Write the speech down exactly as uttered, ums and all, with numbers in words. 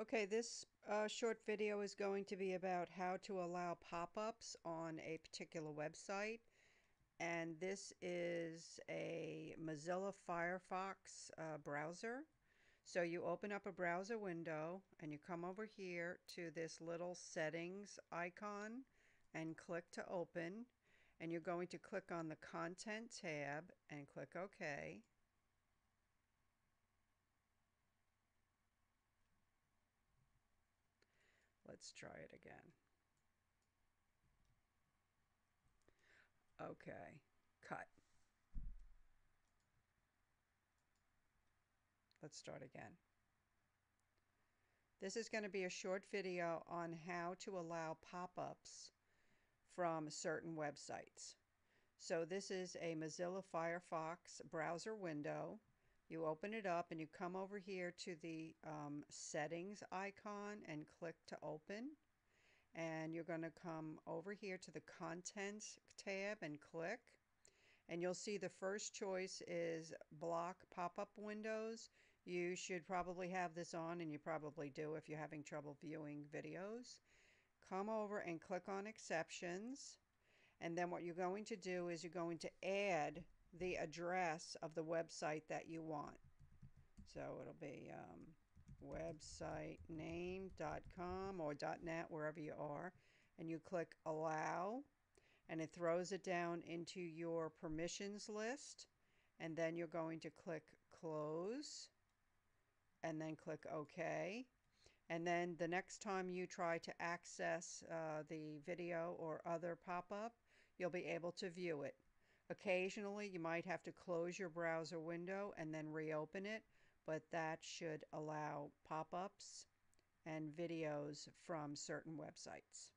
Okay, this uh, short video is going to be about how to allow pop-ups on a particular website. And this is a Mozilla Firefox uh, browser. So you open up a browser window and you come over here to this little settings icon and click to open. And you're going to click on the content tab and click OK. Let's try it again. Okay, cut. Let's start again. This is going to be a short video on how to allow pop-ups from certain websites. So this is a Mozilla Firefox browser window. You open it up and you come over here to the um, settings icon and click to open. And you're going to come over here to the contents tab and click. And you'll see the first choice is block pop-up windows. You should probably have this on, and you probably do if you're having trouble viewing videos. Come over and click on exceptions. And then what you're going to do is you're going to add the address of the website that you want. So it'll be um, website name dot com or .net, wherever you are, and you click allow, and it throws it down into your permissions list, and then you're going to click close and then click OK. And then the next time you try to access uh, the video or other pop-up, you'll be able to view it. Occasionally, you might have to close your browser window and then reopen it, but that should allow pop-ups and videos from certain websites.